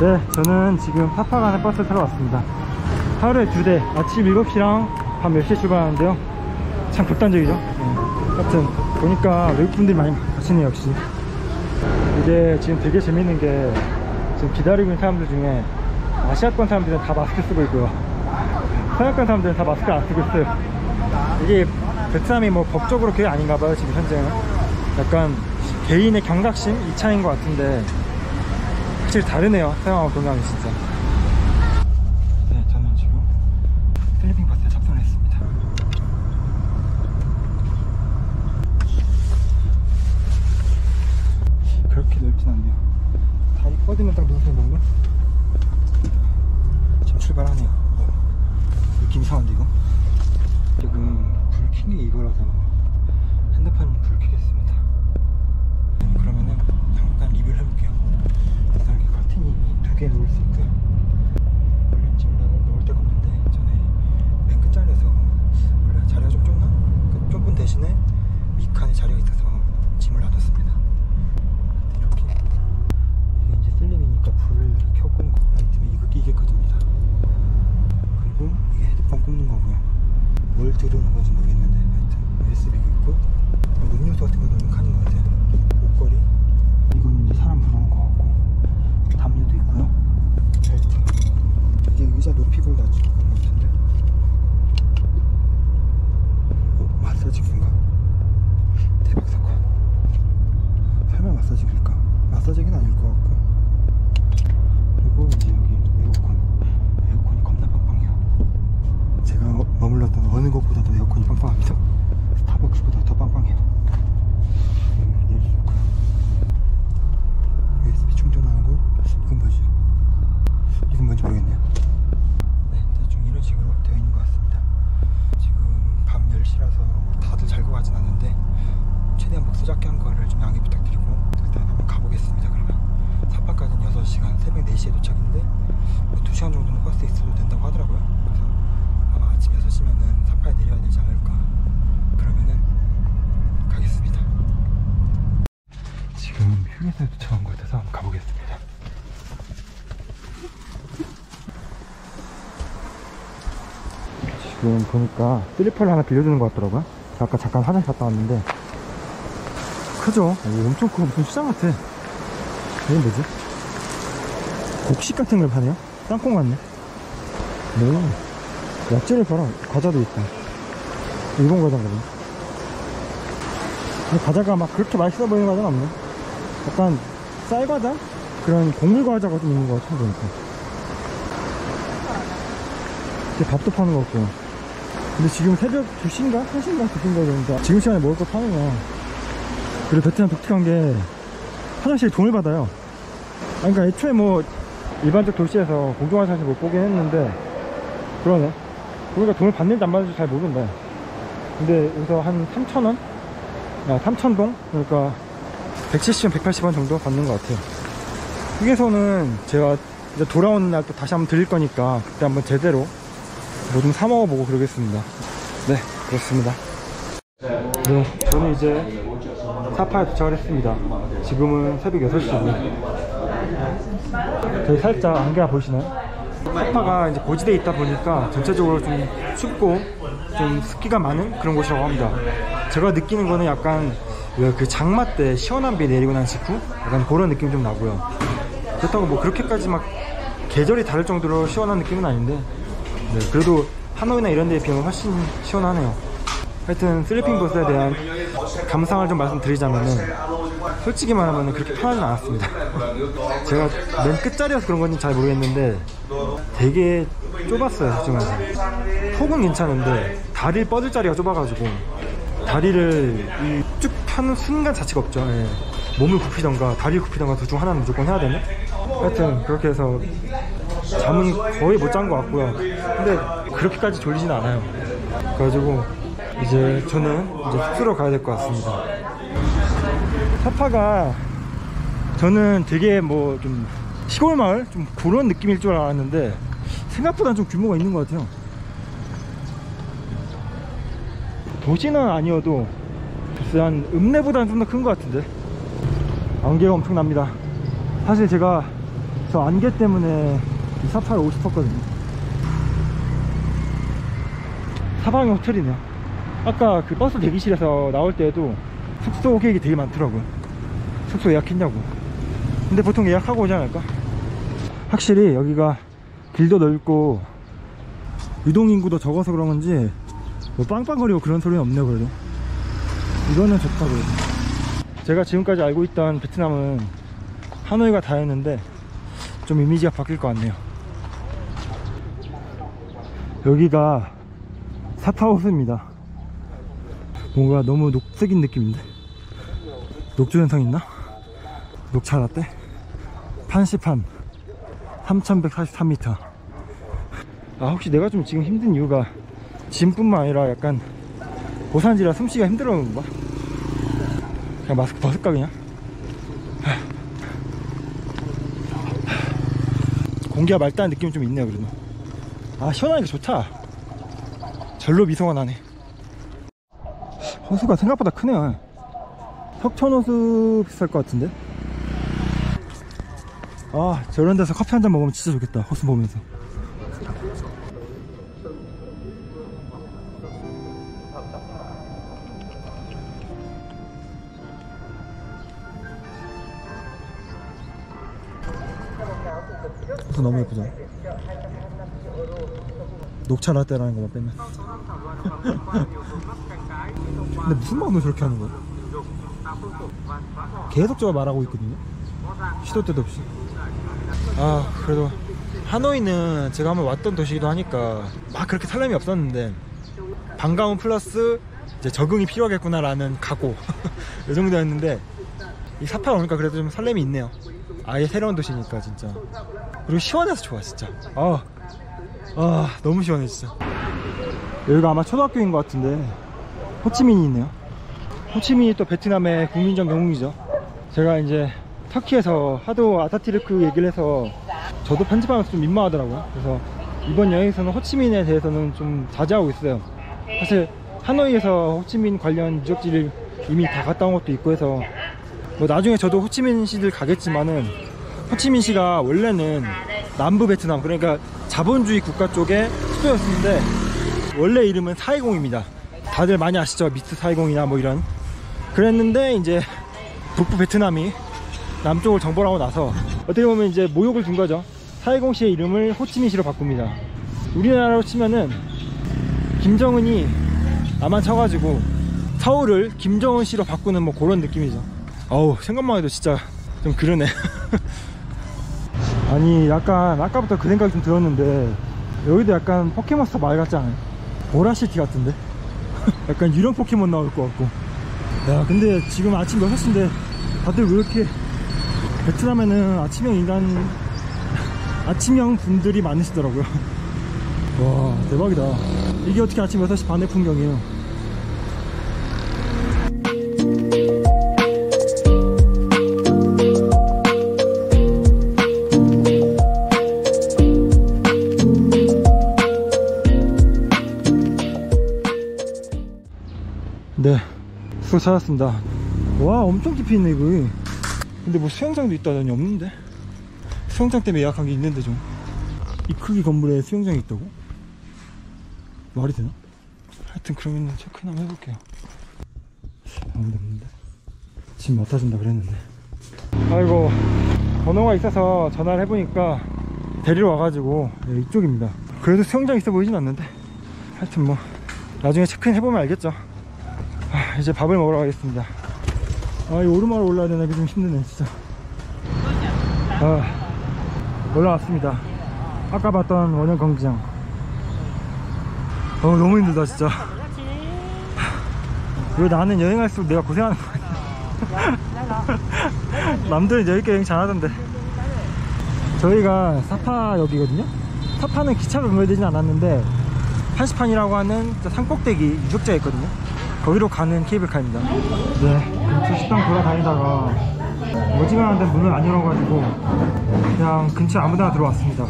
네, 저는 지금 파파 가는 버스 타러 왔습니다. 하루에 2대, 아침 7시랑 밤 10시에 출발하는데요. 참 극단적이죠? 하여튼 보니까 외국분들이 많이 가시네요. 역시 이게 지금 되게 재밌는 게, 지금 기다리고 있는 사람들 중에 아시아권 사람들은 다 마스크 쓰고 있고요, 서양권 사람들은 다 마스크 안 쓰고 있어요. 이게 베트남이 뭐 법적으로 그게 아닌가 봐요. 지금 현재는 약간 개인의 경각심? 이 차이인 것 같은데 확실히 다르네요, 서양하고 동양이 진짜. 네, 저는 지금 필리핀 버스에 착선을 했습니다. 그렇게 넓진 않네요. 다리 뻗으면 딱 눈썹 정도? 지금 출발하네요. 느낌 이상한데 이거? 지금 불 켜는 게 이거라서 핸드폰 불 켜겠습니다. 그러면은 잠깐 리뷰를 해볼게요. 일단 이렇게 커튼이 2개 놓을 수 있고요. 원래 지금 넣을 데가 없는데 전에 맨 끝자리에서 원래 자리가 좀 좁나? 그 좁은 대신에 밑칸에 자리가 있어서 짐을 놔뒀습니다. 이렇게 이게 이제 슬림이니까 불을 켜고 라이트면 이게 꺼집니다. 그리고 이게 핸드폰 꼽는 거고요. 뭘 들어오는 건지 모르겠는데 하여튼 USB도 있고, 음료수 같은 거 넣는 칸인 것 같아요. 목걸이, 이거는 이제 사람 부르는 것 같고, 담요도 있고요. 벨트, 이게 의자 높이볼 낮추고 그런 것 같은데. 어? 마사지기인가? 대박 사건. 설마 마사지기일까? 마사지기는 아닐 것 같고. 그리고 이제 여기 에어컨이 겁나 빵빵해요. 제가 머물렀던 어느 곳보다도 에어컨이 빵빵합니다. 스타벅스보다 더 빵빵해요. 얘를 줄까요? USB 충전하는 거? 이건 뭐지? 이건 뭔지 모르겠네요. 네, 대충 이런 식으로 되어 있는 것 같습니다. 지금 밤 10시라서 다들 잘 가진 않는데 최대한 목소 작게 한 거를 좀 양해 부탁드리고, 일단 한번 가보겠습니다. 그러면 사파까지는 6시간, 새벽 4시에 도착인데 2시간 정도는 버스에 있어도 된다고 하더라고요. 그래서 아침 6시면은 사파에 내려야 되지 않을까. 그러면은 가겠습니다. 지금 휴게소에 도착한 것 같아서 한번 가보겠습니다. 지금 보니까 슬리퍼를 하나 빌려주는 것 같더라고요. 아까 잠깐 화장실 갔다 왔는데 크죠? 엄청 크고 무슨 시장 같아. 이게 뭐지? 곡식 같은 걸 파네요? 땅콩 같네. 네, 야채를 팔아. 과자도 있다. 일본 과자거든. 근데 과자가 막 그렇게 맛있어 보이는 과자는 없네. 약간 쌀과자? 그런 곡물 과자가 좀 있는 것 같아 보니까. 이제 밥도 파는 것 같고요. 근데 지금 새벽 2시인가? 3시인가? 2시인가 그러니까 지금 시간에 먹을 거 파는 거야. 그리고 베트남 독특한 게 화장실에 돈을 받아요. 아니, 그러니까 애초에 뭐 일반적 도시에서 공중 화장실 못 보긴 했는데, 그러네. 우리가 돈을 받는지 안 받는지 잘 모르는데, 근데 여기서 한 3,000원? 아, 3,000동? 그러니까 170원, 180원 정도 받는 것 같아요. 휴게소는 제가 이제 돌아오는 날 또 다시 한번 드릴 거니까 그때 한번 제대로 뭐 좀 사 먹어보고 그러겠습니다. 네, 그렇습니다. 네, 저는 이제 사파에 도착을 했습니다. 지금은 새벽 6시고요. 저희 살짝 안개가 보이시나요? 사파가 이제 고지대에 있다 보니까 전체적으로 좀 춥고 좀 습기가 많은 그런 곳이라고 합니다. 제가 느끼는 거는 약간 왜 그 장마 때 시원한 비 내리고 난 직후 약간 그런 느낌이 좀 나고요. 그렇다고 뭐 그렇게까지 막 계절이 다를 정도로 시원한 느낌은 아닌데, 네, 그래도 하노이나 이런 데에 비하면 훨씬 시원하네요. 하여튼 슬리핑 버스에 대한 감상을 좀 말씀드리자면은, 솔직히 말하면 그렇게 편하진 않았습니다. 제가 맨 끝자리여서 그런 건지 잘 모르겠는데 되게 좁았어요. 정말 폭은 괜찮은데 다리를 뻗을 자리가 좁아가지고 다리를 쭉 펴는 순간 자체가 없죠. 예. 몸을 굽히던가 다리를 굽히던가 둘 중 하나는 무조건 해야 되네. 하여튼 그렇게 해서 잠은 거의 못 잔 것 같고요. 근데 그렇게까지 졸리진 않아요. 그래가지고 이제 저는 이제 숙소로 가야 될 것 같습니다. 사파가 저는 되게 뭐 좀 시골 마을 좀 그런 느낌일 줄 알았는데 생각보다 좀 규모가 있는 것 같아요. 도시는 아니어도 글쎄 한 읍내보다는 좀 더 큰 것 같은데. 안개가 엄청납니다. 사실 제가 저 안개 때문에 이 사파를 오고 싶었거든요. 사방이 호텔이네요. 아까 그 버스 대기실에서 나올 때에도 숙소 고객이 되게 많더라고요. 숙소 예약했냐고. 근데 보통 예약하고 오지 않을까? 확실히 여기가 길도 넓고 유동인구도 적어서 그런 건지 뭐 빵빵거리고 그런 소리는 없네요. 그래도 이거는 좋다. 그래도 제가 지금까지 알고 있던 베트남은 하노이가 다였는데 좀 이미지가 바뀔 것 같네요. 여기가 사파호수입니다. 뭔가 너무 녹색인 느낌인데 녹조 현상 있나? 녹차 라떼? 판시판 3143m. 아, 혹시 내가 좀 지금 힘든 이유가 짐뿐만 아니라 약간 고산지라 숨쉬기가 힘들어하는 건가? 그냥 마스크 벗을까 그냥? 공기가 맑다는 느낌이 좀 있네요. 그래도 아, 시원하니까 좋다. 절로 미소가 나네. 호수가 생각보다 크네요. 석천호수 비쌀 것 같은데? 아, 저런 데서 커피 한잔 먹으면 진짜 좋겠다. 호수 보면서 호수 너무 예쁘죠? 녹차 라떼라는 것만 빼면. 근데 무슨 마음으로 저렇게 하는 거야? 계속 저거 말하고 있거든요? 시도 때도 없이. 아, 그래도 하노이는 제가 한번 왔던 도시이기도 하니까 막 그렇게 설렘이 없었는데 반가움 플러스 이제 적응이 필요하겠구나 라는 각오 이 정도였는데 이 사파 오니까 그래도 좀 설렘이 있네요. 아예 새로운 도시니까 진짜. 그리고 시원해서 좋아 진짜. 아 너무 시원해 진짜. 여기가 아마 초등학교인 것 같은데 호치민이 있네요. 호치민이 또 베트남의 국민적 영웅이죠. 제가 이제 터키에서 하도 아타티르크 얘기를 해서 저도 편집하면서 좀 민망하더라고요. 그래서 이번 여행에서는 호치민에 대해서는 좀 자제하고 있어요. 사실 하노이에서 호치민 관련 유적지를 이미 다 갔다 온 것도 있고 해서 뭐 나중에 저도 호치민시를 가겠지만은 호치민시가 원래는 남부 베트남, 그러니까 자본주의 국가 쪽의 수도였는데 원래 이름은 사이공입니다. 다들 많이 아시죠? 미스 사이공이나 뭐 이런. 그랬는데 이제 북부 베트남이 남쪽을 정벌하고 나서 어떻게 보면 이제 모욕을 준 거죠. 사이공시의 이름을 호치민시로 바꿉니다. 우리나라로 치면은 김정은이 남한 쳐가지고 서울을 김정은시로 바꾸는 뭐 그런 느낌이죠. 어우, 생각만 해도 진짜 좀 그러네. 아니, 약간 아까부터 그 생각이 좀 들었는데 여기도 약간 포켓몬스터 말 같지 않아요? 보라시티 같은데? 약간 유령 포켓몬 나올 것 같고. 야, 근데 지금 아침 6시인데 다들 왜 이렇게 베트남에는 아침형 분들이 많으시더라고요. 와, 대박이다. 이게 어떻게 아침 6시 반의 풍경이에요. 네, 숙소 찾았습니다. 와, 엄청 깊이 있네 이거. 근데 뭐 수영장도 있다더니 없는데? 수영장 때문에 예약한 게 있는데 좀. 이 크기 건물에 수영장이 있다고? 말이 되나? 하여튼 그러면 체크인 한번 해볼게요. 아무도 없는데? 짐 맡아준다 그랬는데. 아이고, 번호가 있어서 전화를 해보니까 데리러 와가지고. 네, 이쪽입니다. 그래도 수영장 있어 보이진 않는데 하여튼 뭐 나중에 체크인 해보면 알겠죠. 아, 이제 밥을 먹으러 가겠습니다. 아, 이 오르막을 올라야 되나 좀 힘드네 진짜. 아, 올라왔습니다. 아까 봤던 원형 광장. 어, 너무 힘들다 진짜. 왜 나는 여행할수록 내가 고생하는 거야. 남들은 여기 여행 잘하던데. 저희가 사파역이거든요. 사파는 기차로 연결되진 않았는데 판시판이라고 하는 산꼭대기 유적지가 있거든요. 거기로 가는 케이블카입니다. 네, 근처 식당 돌아다니다가 어지간한 데 문을 안 열어가지고 그냥 근처 아무데나 들어왔습니다.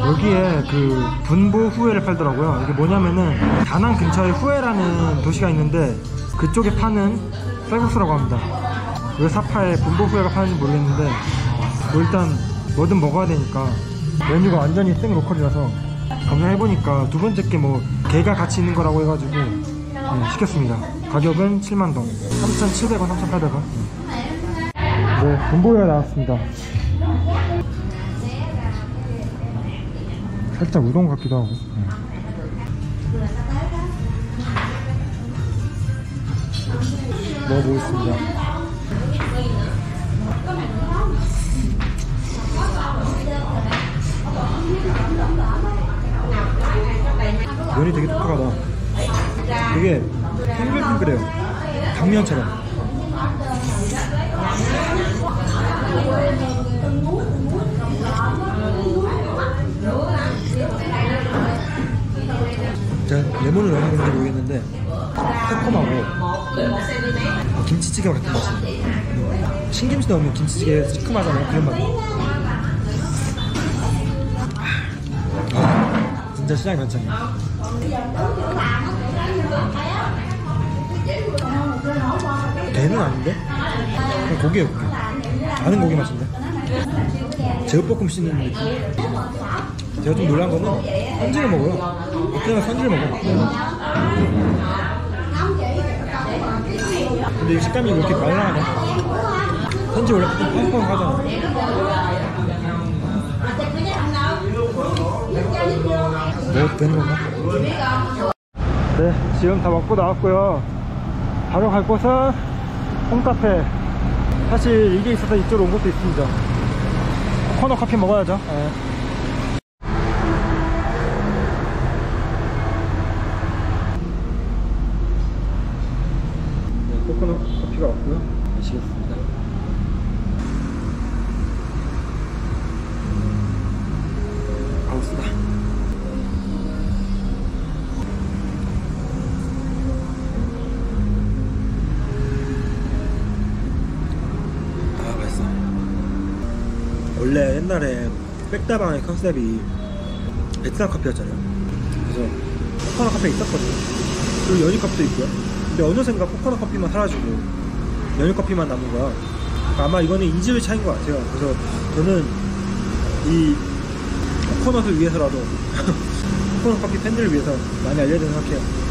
여기에 그 분보 후회를 팔더라고요. 이게 뭐냐면은 다낭 근처에 후회라는 도시가 있는데 그쪽에 파는 쌀국수라고 합니다. 왜 사파에 분보 후회가 파는지 모르겠는데 뭐 일단 뭐든 먹어야 되니까 메뉴가 완전히 생 로컬이라서 검사해보니까 두 번째 게 뭐 게가 같이 있는 거라고 해가지고 시켰습니다. 가격은 7만동 3,700원 3,800원. 네, 군보에 나왔습니다. 살짝 우동 같기도 하고. 먹어보겠습니다. 면이 되게 독특하다. 되게 핑글핑글해요. 당면처럼. 제가 레몬을 넣어서 그런지 모르겠는데 새콤하고 김치찌개 같은 맛이. 신김치 넣으면 김치찌개 시큼하잖아요. 그런 맛. 아, 진짜 시장이 괜찮네요. 대는 아닌데? 그냥 고기예요. 고기. 아는 고기 맛인데? 제육볶음 씹는 느낌. 제가 좀 놀란 거는 선지를 먹어요. 베트남에 선지를 먹어요. 근데 이 식감이 이렇게 말랑하냐? 선지 원래 펑펑 하잖아. 뭐 되는 건가? 네, 지금 다 먹고 나왔고요. 바로 갈 곳은 홈카페. 사실 이게 있어서 이쪽으로 온 것도 있습니다. 코너 커피 먹어야죠. 네. 커피가 왔고요. 마시겠습니다. 아우스다. 아, 맛있어. 원래 옛날에 백다방의 컨셉이 베트남 커피였잖아요. 그래서 석천호수 카페 있었거든요. 그리고 연유값도 있고요. 근데 어느샌가 코코넛 커피만 사라지고 연유 커피만 남은 거야. 그러니까 아마 이거는 인지의 차이인 것 같아요. 그래서 저는 이 코코넛을 위해서라도 코코넛 커피 팬들을 위해서 많이 알려야 된다고 생각해요.